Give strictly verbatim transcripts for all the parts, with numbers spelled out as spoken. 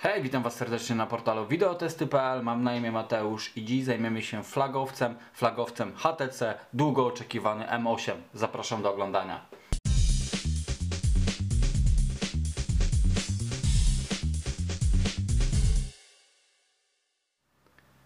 Hej, witam Was serdecznie na portalu videotesty kropka p l. Mam na imię Mateusz i dziś zajmiemy się flagowcem, flagowcem H T C, długo oczekiwany M osiem. Zapraszam do oglądania.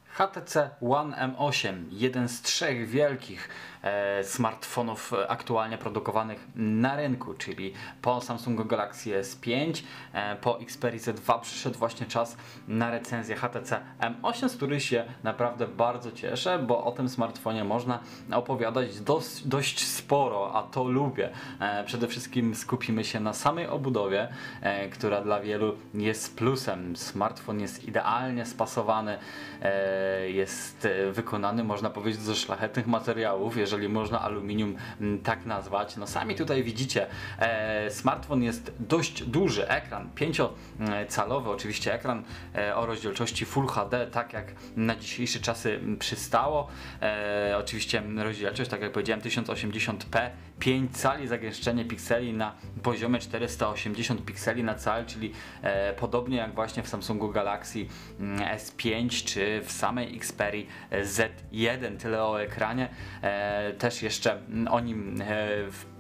H T C One M osiem, jeden z trzech wielkich e, smartfonów aktualnie produkowanych na rynku, czyli po Samsungu Galaxy S pięć, e, po Xperii Z dwa przyszedł właśnie czas na recenzję H T C M osiem, z której się naprawdę bardzo cieszę, bo o tym smartfonie można opowiadać dość, dość sporo, a to lubię. E, przede wszystkim skupimy się na samej obudowie, e, która dla wielu jest plusem. Smartfon jest idealnie spasowany, e, jest wykonany, można powiedzieć, ze szlachetnych materiałów, jeżeli można aluminium tak nazwać. No sami tutaj widzicie, e, smartfon jest dość duży, ekran pięciocalowy, oczywiście ekran e, o rozdzielczości Full H D, tak jak na dzisiejsze czasy przystało. E, oczywiście rozdzielczość, tak jak powiedziałem, tysiąc osiemdziesiąt p, pięć cali, zagęszczenie pikseli na poziomie czterysta osiemdziesiąt pikseli na cal, czyli e, podobnie jak właśnie w Samsungu Galaxy S pięć czy w samej Xperii Z jeden. Tyle o ekranie, e, też jeszcze o nim e,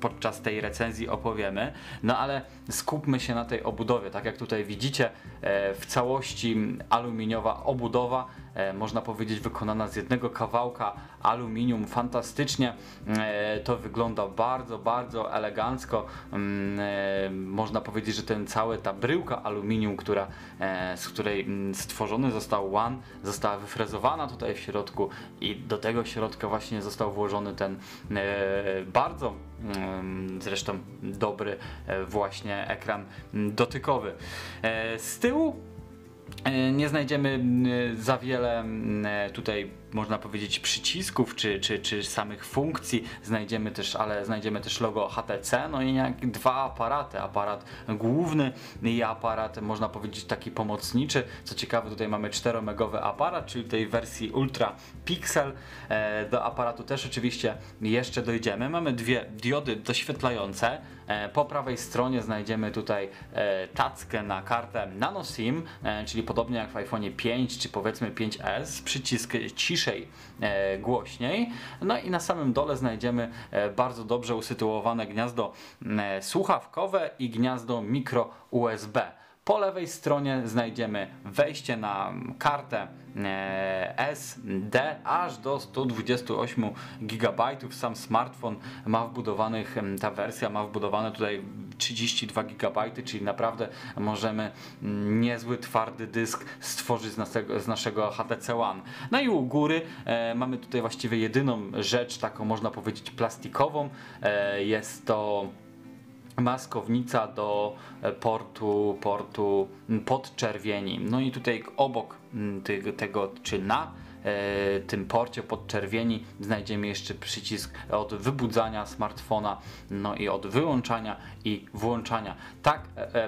podczas tej recenzji opowiemy, no ale skupmy się na tej obudowie. Tak jak tutaj widzicie, e, w całości aluminiowa obudowa, e, można powiedzieć wykonana z jednego kawałka aluminium. Fantastycznie e, to wygląda, bardzo, bardzo elegancko. E, można powiedzieć, że ten cały, ta bryłka aluminium, która, e, z której stworzony został One, została wyfrezowana tutaj w środku i do tego środka właśnie został włożony ten e, bardzo e, zresztą dobry e, właśnie ekran dotykowy. E, z tyłu e, nie znajdziemy e, za wiele e, tutaj, można powiedzieć, przycisków czy, czy, czy samych funkcji, znajdziemy też, ale znajdziemy też logo H T C, no i jak dwa aparaty, aparat główny i aparat, można powiedzieć, taki pomocniczy. Co ciekawe, tutaj mamy czteromegowy aparat, czyli tej wersji Ultra Pixel. Do aparatu też oczywiście jeszcze dojdziemy. Mamy dwie diody doświetlające, po prawej stronie znajdziemy tutaj tackę na kartę nano SIM, czyli podobnie jak w iPhone'ie pięć czy powiedzmy pięć S, przycisk ciszy, głośniej. No i na samym dole znajdziemy bardzo dobrze usytuowane gniazdo słuchawkowe i gniazdo mikro U S B. Po lewej stronie znajdziemy wejście na kartę S D aż do stu dwudziestu ośmiu gigabajtów. Sam smartfon ma wbudowanych, ta wersja ma wbudowane tutaj trzydzieści dwa gigabajty, czyli naprawdę możemy niezły twardy dysk stworzyć z naszego, z naszego H T C One. No i u góry e, mamy tutaj właściwie jedyną rzecz taką, można powiedzieć, plastikową. E, jest to maskownica do portu, portu podczerwieni. No i tutaj obok tego, tego czy na tym porcie podczerwieni znajdziemy jeszcze przycisk od wybudzania smartfona, no i od wyłączania i włączania. Tak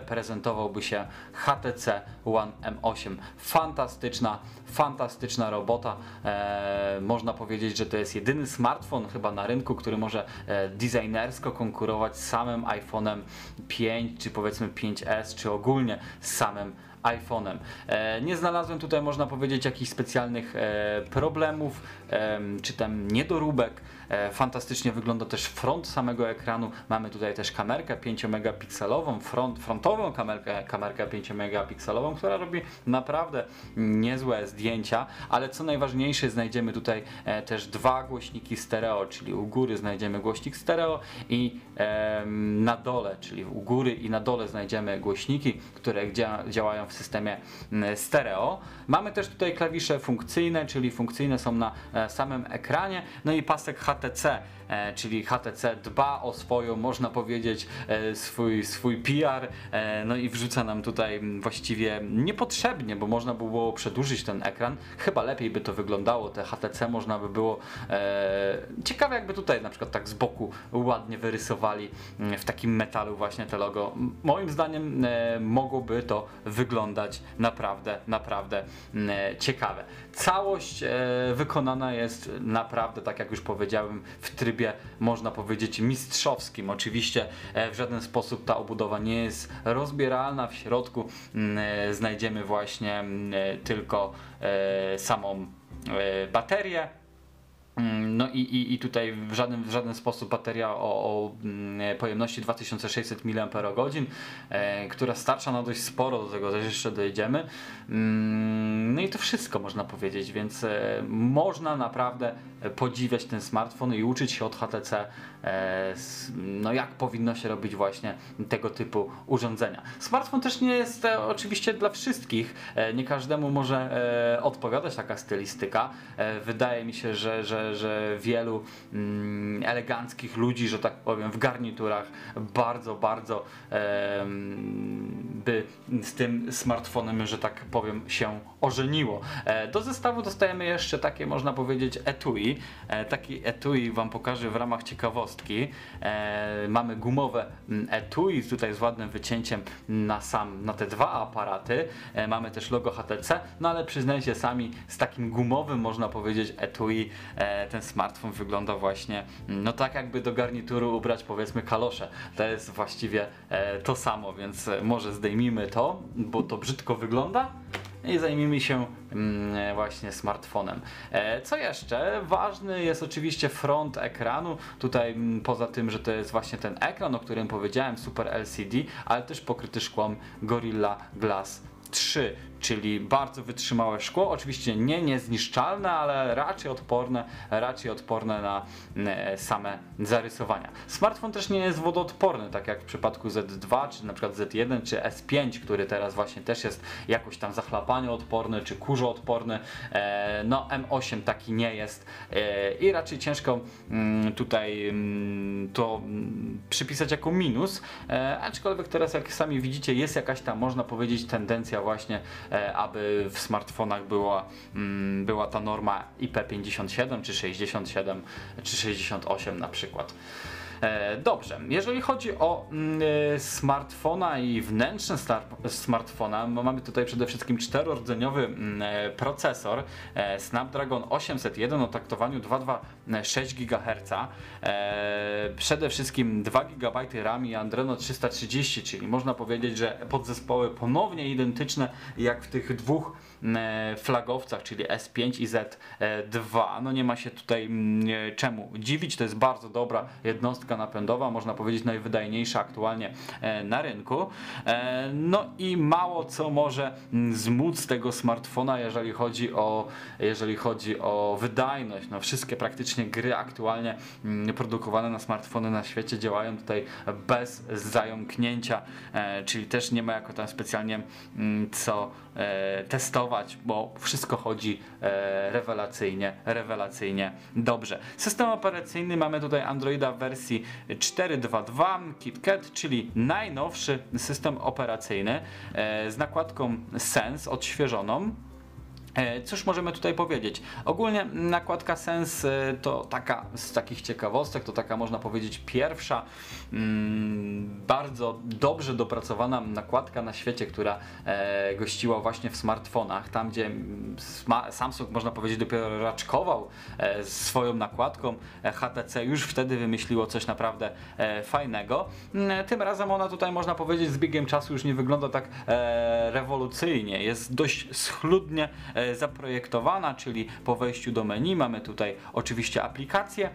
prezentowałby się H T C One M osiem. Fantastyczna, fantastyczna robota. E, można powiedzieć, że to jest jedyny smartfon chyba na rynku, który może designersko konkurować z samym iPhone'em pięć czy powiedzmy pięć S, czy ogólnie z samym iPhone'em. E, nie znalazłem tutaj, można powiedzieć, jakichś specjalnych e, problemów, e, czy tam niedoróbek. E, fantastycznie wygląda też front samego ekranu. Mamy tutaj też kamerkę pięciomegapikselową, front, frontową kamerkę, kamerkę pięciomegapikselową, która robi naprawdę niezłe zdjęcia, ale co najważniejsze, znajdziemy tutaj e, też dwa głośniki stereo, czyli u góry znajdziemy głośnik stereo i e, na dole, czyli u góry i na dole znajdziemy głośniki, które dzia działają w systemie stereo. Mamy też tutaj klawisze funkcyjne, czyli funkcyjne są na samym ekranie, no i pasek H T C, czyli H T C dba o swoją, można powiedzieć, swój, swój P R, no i wrzuca nam tutaj właściwie niepotrzebnie, bo można by było przedłużyć ten ekran, chyba lepiej by to wyglądało, te H T C można by było, ciekawe jakby tutaj na przykład tak z boku ładnie wyrysowali w takim metalu właśnie te logo. Moim zdaniem mogłoby to wyglądać naprawdę, naprawdę ciekawe. Całość wykonana jest naprawdę, tak jak już powiedziałem, w trybie zakupie, można powiedzieć, mistrzowskim. Oczywiście w żaden sposób ta obudowa nie jest rozbieralna. W środku znajdziemy właśnie tylko samą baterię. No i, i, i tutaj w żaden, w żaden sposób bateria o, o pojemności dwa tysiące sześćset miliamperogodzin, e, która starcza na dość sporo, do tego też jeszcze dojdziemy. No i to wszystko można powiedzieć, więc e, można naprawdę podziwiać ten smartfon i uczyć się od H T C, e, no jak powinno się robić właśnie tego typu urządzenia. Smartfon też nie jest e, oczywiście dla wszystkich, e, nie każdemu może e, odpowiadać taka stylistyka. E, wydaje mi się, że, że że wielu mm, eleganckich ludzi, że tak powiem, w garniturach bardzo, bardzo e, by z tym smartfonem, że tak powiem, się ożeniło. E, do zestawu dostajemy jeszcze takie, można powiedzieć, etui. E, taki etui wam pokażę w ramach ciekawostki. E, mamy gumowe etui tutaj z ładnym wycięciem na sam, na te dwa aparaty. E, mamy też logo H T C, no ale przyznajcie sami, z takim gumowym, można powiedzieć, etui e, ten smartfon wygląda właśnie no tak, jakby do garnituru ubrać, powiedzmy, kalosze. To jest właściwie e, to samo, więc może zdejmijmy to, bo to brzydko wygląda, i zajmijmy się mm, właśnie smartfonem. E, co jeszcze? Ważny jest oczywiście front ekranu. Tutaj m, poza tym, że to jest właśnie ten ekran, o którym powiedziałem, Super L C D, ale też pokryty szkłem Gorilla Glass trzy, czyli bardzo wytrzymałe szkło, oczywiście nie niezniszczalne, ale raczej odporne, raczej odporne na same zarysowania. Smartfon też nie jest wodoodporny, tak jak w przypadku Z dwa, czy na przykład Z jeden, czy S pięć, który teraz właśnie też jest jakoś tam zachlapanioodporny, czy kurzoodporny. No M osiem taki nie jest i raczej ciężko tutaj to przypisać jako minus, aczkolwiek teraz, jak sami widzicie, jest jakaś tam, można powiedzieć, tendencja właśnie, aby w smartfonach była, była ta norma I P pięćdziesiąt siedem, czy sześćdziesiąt siedem, czy sześćdziesiąt osiem na przykład. Dobrze, jeżeli chodzi o smartfona i wnętrze smartfona, mamy tutaj przede wszystkim czterorodzeniowy procesor Snapdragon osiemset jeden o taktowaniu dwa przecinek dwadzieścia sześć gigaherca, przede wszystkim dwa gigabajty RAM i Adreno trzysta trzydzieści, czyli można powiedzieć, że podzespoły ponownie identyczne jak w tych dwóch flagowcach, czyli S pięć i Z dwa. No nie ma się tutaj czemu dziwić, to jest bardzo dobra jednostka napędowa, można powiedzieć najwydajniejsza aktualnie na rynku. No i mało co może zmóc tego smartfona, jeżeli chodzi o, jeżeli chodzi o wydajność. No wszystkie praktycznie gry aktualnie produkowane na smartfony na świecie działają tutaj bez zająknięcia, czyli też nie ma jako tam specjalnie co testować, bo wszystko chodzi rewelacyjnie, rewelacyjnie dobrze. System operacyjny mamy tutaj Androida w wersji cztery dwa dwa KitKat, czyli najnowszy system operacyjny z nakładką Sense odświeżoną. Cóż możemy tutaj powiedzieć? Ogólnie nakładka Sense to taka, z takich ciekawostek, to taka, można powiedzieć, pierwsza mm, bardzo dobrze dopracowana nakładka na świecie, która e, gościła właśnie w smartfonach. Tam, gdzie Samsung, można powiedzieć, dopiero raczkował e, swoją nakładką, H T C już wtedy wymyśliło coś naprawdę e, fajnego. E, tym razem ona tutaj, można powiedzieć, z biegiem czasu już nie wygląda tak e, rewolucyjnie. Jest dość schludnie e, zaprojektowana, czyli po wejściu do menu mamy tutaj oczywiście aplikacje,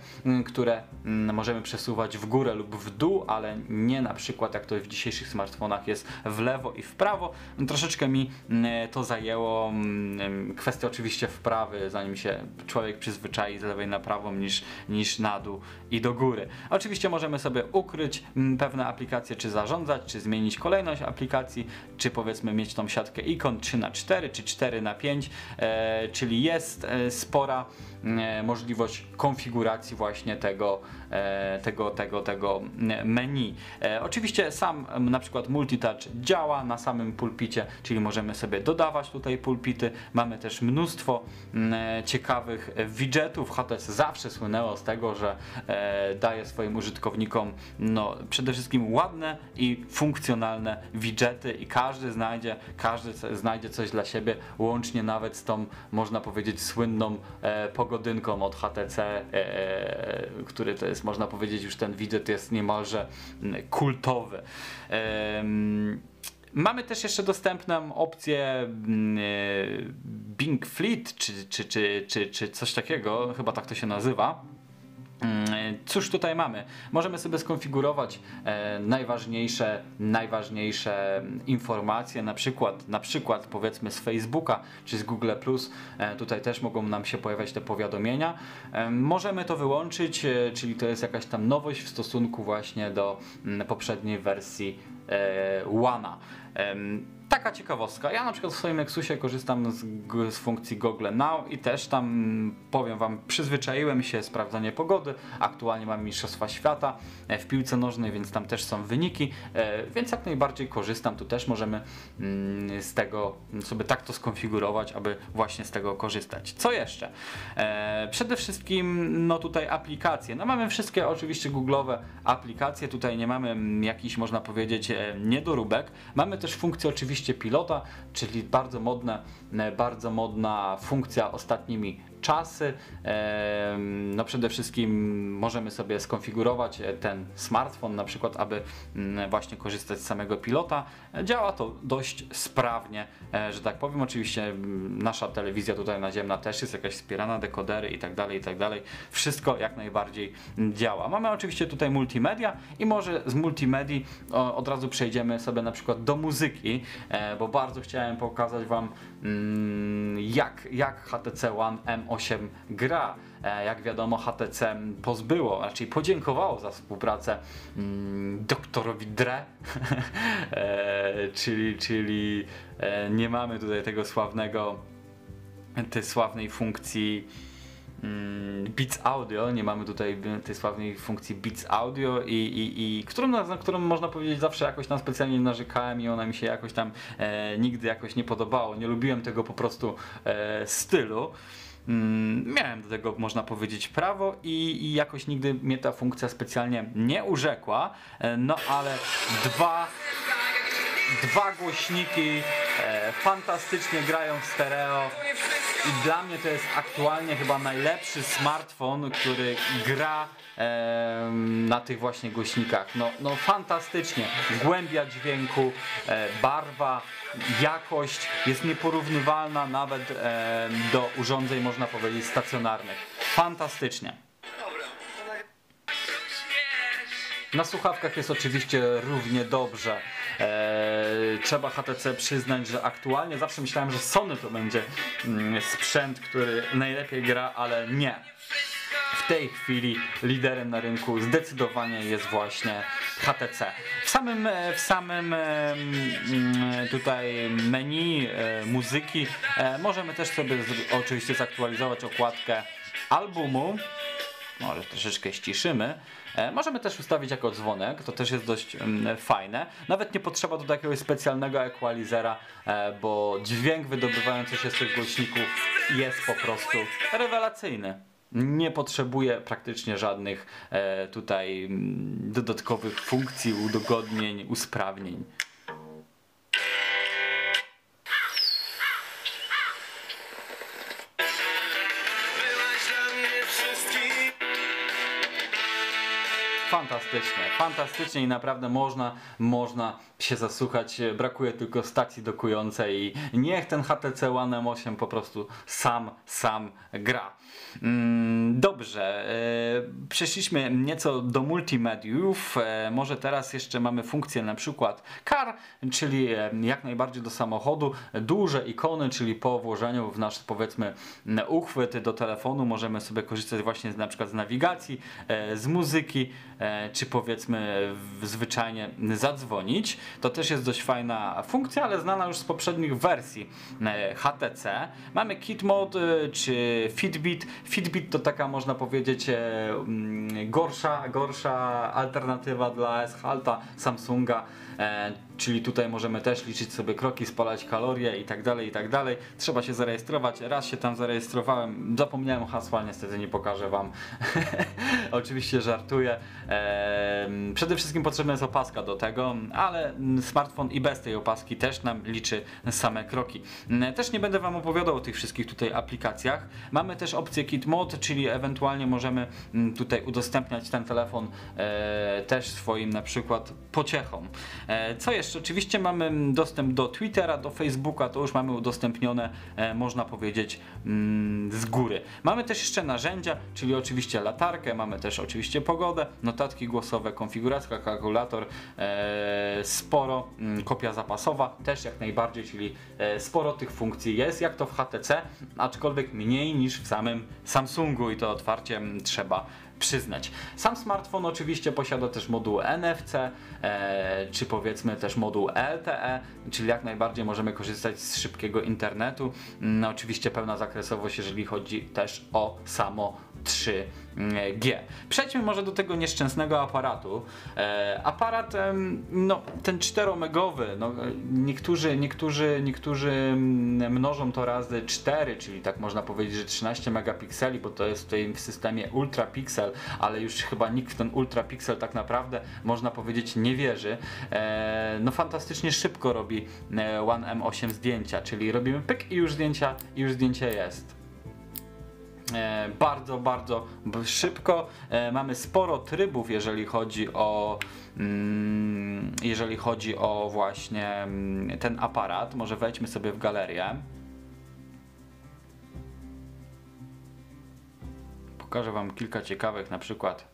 które możemy przesuwać w górę lub w dół, ale nie na przykład jak to w dzisiejszych smartfonach jest w lewo i w prawo. Troszeczkę mi to zajęło, kwestia oczywiście wprawy, zanim się człowiek przyzwyczai z lewej na prawą niż, niż na dół i do góry. Oczywiście możemy sobie ukryć pewne aplikacje, czy zarządzać, czy zmienić kolejność aplikacji, czy powiedzmy mieć tą siatkę ikon trzy na cztery, czy cztery na pięć, E, czyli jest e, spora e, możliwość konfiguracji właśnie tego, e, tego, tego, tego menu. E, oczywiście sam na przykład multitouch działa na samym pulpicie, czyli możemy sobie dodawać tutaj pulpity. Mamy też mnóstwo e, ciekawych widgetów. H T C zawsze słynęło z tego, że e, daje swoim użytkownikom no, przede wszystkim ładne i funkcjonalne widgety i każdy znajdzie, każdy znajdzie coś dla siebie, łącznie nawet nawet z tą, można powiedzieć, słynną e, pogodynką od H T C, e, e, który to jest, można powiedzieć, już ten widget jest niemalże kultowy. E, Mamy też jeszcze dostępną opcję Bing Fleet, czy, czy, czy, czy, czy coś takiego, chyba tak to się nazywa. Cóż tutaj mamy? Możemy sobie skonfigurować e, najważniejsze, najważniejsze informacje, na przykład, na przykład powiedzmy z Facebooka czy z Google plus. E, tutaj też mogą nam się pojawiać te powiadomienia. E, możemy to wyłączyć, e, czyli to jest jakaś tam nowość w stosunku właśnie do m, poprzedniej wersji e, One'a. E, Taka ciekawostka. Ja na przykład w swoim Nexusie korzystam z, z funkcji Google Now i też tam, powiem wam, przyzwyczaiłem się sprawdzanie pogody. Aktualnie mam Mistrzostwa Świata w piłce nożnej, więc tam też są wyniki, więc jak najbardziej korzystam. Tu też możemy z tego sobie tak to skonfigurować, aby właśnie z tego korzystać. Co jeszcze? Przede wszystkim no tutaj aplikacje. No mamy wszystkie oczywiście Google'owe aplikacje. Tutaj nie mamy jakichś, można powiedzieć, niedoróbek. Mamy też funkcję oczywiście pilota, czyli bardzo modne, bardzo modna funkcja ostatnimi czasy. No przede wszystkim możemy sobie skonfigurować ten smartfon, na przykład, aby właśnie korzystać z samego pilota. Działa to dość sprawnie, że tak powiem. Oczywiście nasza telewizja tutaj naziemna też jest jakaś wspierana, dekodery i tak dalej, i tak dalej. Wszystko jak najbardziej działa. Mamy oczywiście tutaj multimedia i może z multimedii od razu przejdziemy sobie na przykład do muzyki, bo bardzo chciałem pokazać wam, jak, jak H T C One M osiem gra. Jak wiadomo, H T C pozbyło, raczej podziękowało za współpracę mm, doktorowi Dre, e, czyli, czyli e, nie mamy tutaj tego sławnego, tej sławnej funkcji Beats Audio, nie mamy tutaj tej sławnej funkcji Beats Audio i, i, i którą, na którą można powiedzieć zawsze jakoś tam specjalnie narzekałem i ona mi się jakoś tam e, nigdy jakoś nie podobało, nie lubiłem tego po prostu e, stylu. Miałem do tego, można powiedzieć, prawo i, i jakoś nigdy mnie ta funkcja specjalnie nie urzekła, no ale dwa, dwa głośniki e, fantastycznie grają w stereo i dla mnie to jest aktualnie chyba najlepszy smartfon, który gra e, na tych właśnie głośnikach. No, no fantastycznie, głębia dźwięku, e, barwa, jakość jest nieporównywalna nawet e, do urządzeń, można powiedzieć, stacjonarnych. Fantastycznie. Na słuchawkach jest oczywiście równie dobrze. Eee, trzeba H T C przyznać, że aktualnie zawsze myślałem, że Sony to będzie mm, sprzęt, który najlepiej gra, ale nie. W tej chwili liderem na rynku zdecydowanie jest właśnie H T C. W samym, w samym tutaj menu muzyki możemy też sobie oczywiście zaktualizować okładkę albumu. Może troszeczkę ściszymy. Możemy też ustawić jako dzwonek, to też jest dość fajne. Nawet nie potrzeba do jakiegoś specjalnego equalizera, bo dźwięk wydobywający się z tych głośników jest po prostu rewelacyjny. Nie potrzebuje praktycznie żadnych tutaj dodatkowych funkcji, udogodnień, usprawnień. Fantastycznie, fantastycznie i naprawdę można, można się zasłuchać, brakuje tylko stacji dokującej i niech ten H T C One M osiem po prostu sam, sam gra. Dobrze, przeszliśmy nieco do multimediów, może teraz jeszcze mamy funkcję na przykład car, czyli jak najbardziej do samochodu, duże ikony, czyli po włożeniu w nasz, powiedzmy, uchwyt do telefonu możemy sobie korzystać właśnie na przykład z nawigacji, z muzyki, czy powiedzmy zwyczajnie zadzwonić. To też jest dość fajna funkcja, ale znana już z poprzednich wersji H T C. Mamy Kit Mode czy Fitbit. Fitbit to taka, można powiedzieć, gorsza, gorsza alternatywa dla S-Halta Samsunga. czyli tutaj możemy też liczyć sobie kroki, spalać kalorie i tak dalej, i tak dalej. Trzeba się zarejestrować, raz się tam zarejestrowałem, zapomniałem hasła, niestety nie pokażę wam. Oczywiście żartuję. Eee, przede wszystkim potrzebna jest opaska do tego, ale smartfon i bez tej opaski też nam liczy same kroki. Też nie będę wam opowiadał o tych wszystkich tutaj aplikacjach. Mamy też opcję Kit Mode, czyli ewentualnie możemy tutaj udostępniać ten telefon e, też swoim na przykład pociechom. E, co jeszcze? Oczywiście mamy dostęp do Twittera, do Facebooka, to już mamy udostępnione, e, można powiedzieć, mm, z góry. Mamy też jeszcze narzędzia, czyli oczywiście latarkę, mamy też oczywiście pogodę, notatki głosowe, konfiguracja, kalkulator, e, sporo, m, kopia zapasowa też jak najbardziej, czyli e, sporo tych funkcji jest, jak to w H T C, aczkolwiek mniej niż w samym Samsungu i to otwarcie m, trzeba przyznać. Sam smartfon oczywiście posiada też moduł N F C, e, czy powiedzmy też moduł L T E, czyli jak najbardziej możemy korzystać z szybkiego internetu. No, oczywiście pełna zakresowość, jeżeli chodzi też o samo trzy G. Przejdźmy może do tego nieszczęsnego aparatu. E, aparat, e, no, ten czteromegowy, no, niektórzy, niektórzy, niektórzy mnożą to razy cztery, czyli tak można powiedzieć, że trzynaście megapikseli, bo to jest tutaj w systemie Ultra Pixel, ale już chyba nikt w ten ultrapixel tak naprawdę, można powiedzieć, nie wierzy. Eee, no fantastycznie szybko robi One M osiem zdjęcia, czyli robimy pyk i już zdjęcia, i już zdjęcie jest. E, bardzo, bardzo szybko. E, mamy sporo trybów, jeżeli chodzi o mm, jeżeli chodzi o właśnie mm, ten aparat. Może wejdźmy sobie w galerię. Pokażę wam kilka ciekawych na przykład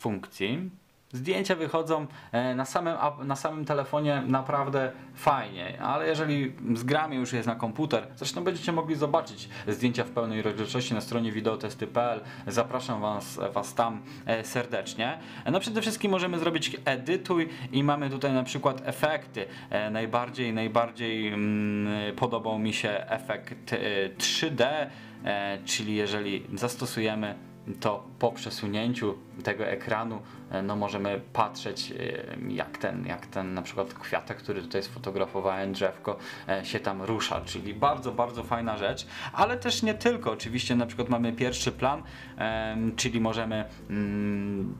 funkcji. Zdjęcia wychodzą na samym, na samym telefonie naprawdę fajnie, ale jeżeli zgramy już jest na komputer, zresztą będziecie mogli zobaczyć zdjęcia w pełnej rozdzielczości na stronie videotesty kropka p l. Zapraszam was, was tam serdecznie. No przede wszystkim możemy zrobić edytuj i mamy tutaj na przykład efekty. Najbardziej, najbardziej podobał mi się efekt trzy D, czyli jeżeli zastosujemy to po przesunięciu tego ekranu, no możemy patrzeć, jak ten, jak ten na przykład kwiatek, który tutaj sfotografowałem, drzewko, się tam rusza, czyli bardzo, bardzo fajna rzecz, ale też nie tylko. Oczywiście na przykład mamy pierwszy plan, czyli możemy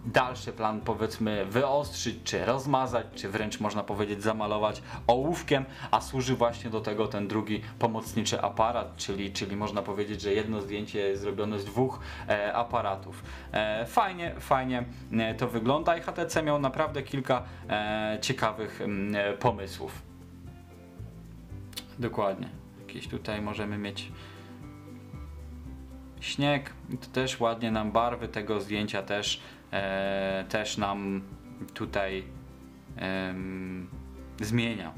dalszy plan powiedzmy wyostrzyć, czy rozmazać, czy wręcz można powiedzieć zamalować ołówkiem, a służy właśnie do tego ten drugi pomocniczy aparat, czyli, czyli można powiedzieć, że jedno zdjęcie jest zrobione z dwóch aparatów. Fajnie, fajnie to wygląda i H T C miał naprawdę kilka e, ciekawych e, pomysłów. Dokładnie. Jakieś tutaj możemy mieć śnieg. To też ładnie nam barwy tego zdjęcia też, e, też nam tutaj e, zmienia.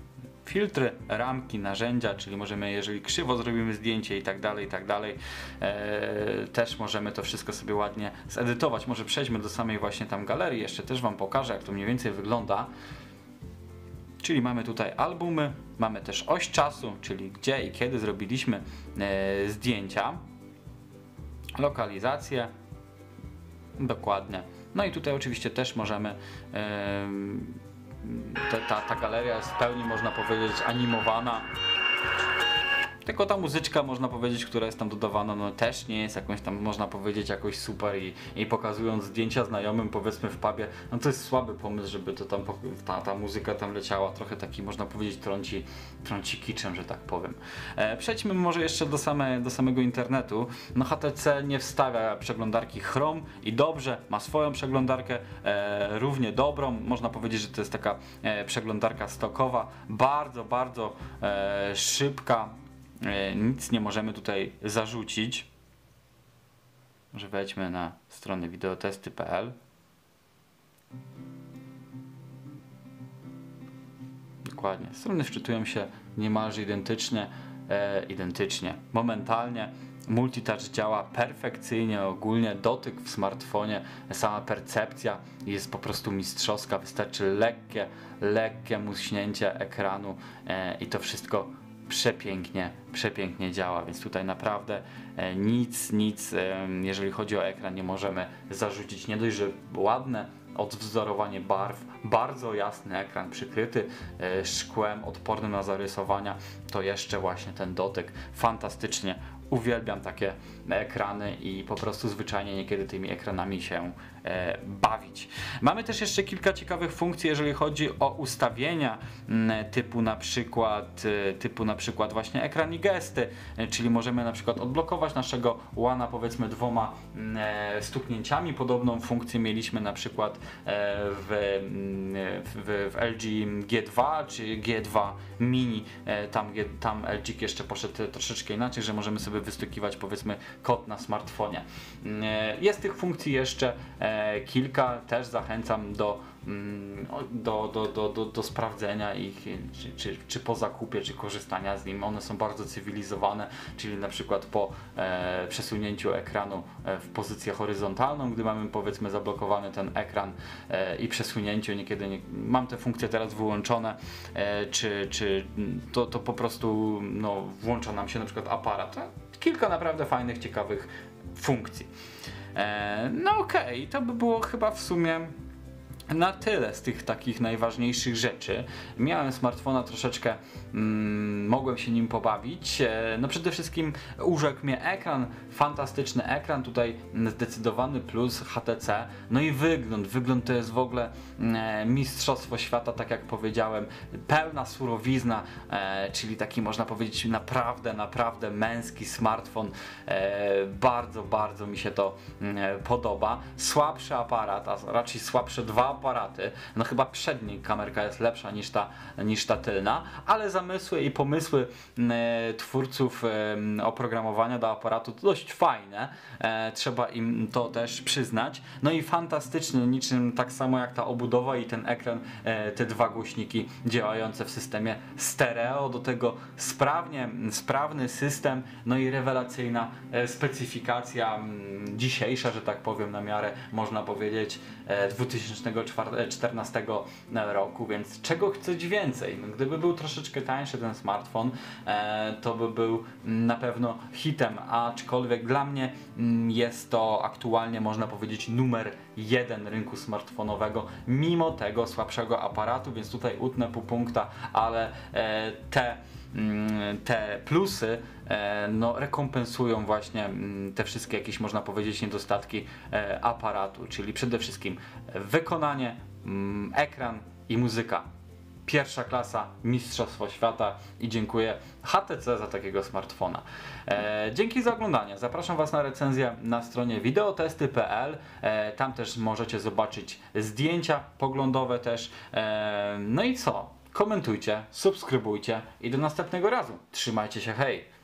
Filtry, ramki, narzędzia, czyli możemy, jeżeli krzywo zrobimy zdjęcie i tak dalej, i tak dalej, e, też możemy to wszystko sobie ładnie zedytować. Może przejdźmy do samej właśnie tam galerii, jeszcze też wam pokażę, jak to mniej więcej wygląda. Czyli mamy tutaj albumy, mamy też oś czasu, czyli gdzie i kiedy zrobiliśmy e, zdjęcia, lokalizację, dokładnie. No i tutaj oczywiście też możemy e, Ta, ta, ta galeria jest w pełni, można powiedzieć, animowana. Tylko ta muzyczka, można powiedzieć, która jest tam dodawana, no też nie jest jakąś tam, można powiedzieć, jakoś super i, i pokazując zdjęcia znajomym, powiedzmy w pubie, no to jest słaby pomysł, żeby to tam, ta, ta muzyka tam leciała, trochę taki, można powiedzieć, trąci, trąci kiczem, że tak powiem. E, przejdźmy może jeszcze do, same, do samego internetu. No H T C nie wstawia przeglądarki Chrome i dobrze, ma swoją przeglądarkę, e, równie dobrą, można powiedzieć, że to jest taka e, przeglądarka stokowa, bardzo, bardzo e, szybka. Nic nie możemy tutaj zarzucić. Może wejdźmy na stronę videotesty kropka p l. Dokładnie. Strony wczytują się niemalże identycznie, e, identycznie, momentalnie. Multitouch działa perfekcyjnie, ogólnie dotyk w smartfonie, sama percepcja jest po prostu mistrzowska. Wystarczy lekkie, lekkie muśnięcie ekranu e, i to wszystko przepięknie, przepięknie działa, więc tutaj naprawdę nic, nic, jeżeli chodzi o ekran, nie możemy zarzucić. Nie dość, że ładne, odwzorowanie barw, bardzo jasny ekran przykryty szkłem odpornym na zarysowania, to jeszcze właśnie ten dotyk fantastycznie. Uwielbiam takie ekrany i po prostu zwyczajnie niekiedy tymi ekranami się e, bawić. Mamy też jeszcze kilka ciekawych funkcji, jeżeli chodzi o ustawienia typu na przykład, typu na przykład właśnie ekran i gesty, czyli możemy na przykład odblokować naszego One'a powiedzmy dwoma e, stuknięciami. Podobną funkcję mieliśmy na przykład w, w, w L G G dwa czy G dwa Mini. Tam, tam L G jeszcze poszedł troszeczkę inaczej, że możemy sobie wystukiwać powiedzmy kod na smartfonie. Jest tych funkcji jeszcze kilka, też zachęcam do, do, do, do, do, do sprawdzenia ich, czy, czy, czy po zakupie, czy korzystania z nim. One są bardzo cywilizowane, czyli na przykład po przesunięciu ekranu w pozycję horyzontalną, gdy mamy powiedzmy zablokowany ten ekran i przesunięciu, niekiedy nie, mam te funkcje teraz wyłączone, czy, czy to, to po prostu no, włącza nam się na przykład aparat. Kilka naprawdę fajnych, ciekawych funkcji. Eee, no okej, to by było chyba w sumie na tyle z tych takich najważniejszych rzeczy. Miałem smartfona troszeczkę, mm, mogłem się nim pobawić. E, no przede wszystkim urzekł mnie ekran, fantastyczny ekran, tutaj zdecydowany plus H T C. No i wygląd, wygląd to jest w ogóle e, mistrzostwo świata, tak jak powiedziałem, pełna surowizna, e, czyli taki można powiedzieć naprawdę, naprawdę męski smartfon. E, bardzo, bardzo mi się to e, podoba. Słabszy aparat, a raczej słabsze dwa aparaty, no chyba przedni kamerka jest lepsza niż ta, niż ta tylna, ale zamysły i pomysły e, twórców e, oprogramowania do aparatu to dość fajne, e, trzeba im to też przyznać. No i fantastyczny, niczym tak samo jak ta obudowa i ten ekran, e, te dwa głośniki działające w systemie stereo, do tego sprawnie, sprawny system, no i rewelacyjna e, specyfikacja m, dzisiejsza, że tak powiem, na miarę można powiedzieć e, dwa tysiące czternastego roku, więc czego chceć więcej? Gdyby był troszeczkę tańszy ten smartfon, to by był na pewno hitem, aczkolwiek dla mnie jest to aktualnie można powiedzieć numer jeden rynku smartfonowego, mimo tego słabszego aparatu, więc tutaj utnę pół punkta, ale te te plusy no, rekompensują właśnie te wszystkie jakieś można powiedzieć niedostatki aparatu, czyli przede wszystkim wykonanie, ekran i muzyka. Pierwsza klasa, mistrzostwo świata i dziękuję H T C za takiego smartfona. E, dzięki za oglądanie. Zapraszam Was na recenzję na stronie videotesty kropka p l. E, tam też możecie zobaczyć zdjęcia poglądowe też. E, no i co? Komentujcie, subskrybujcie i do następnego razu. Trzymajcie się, hej!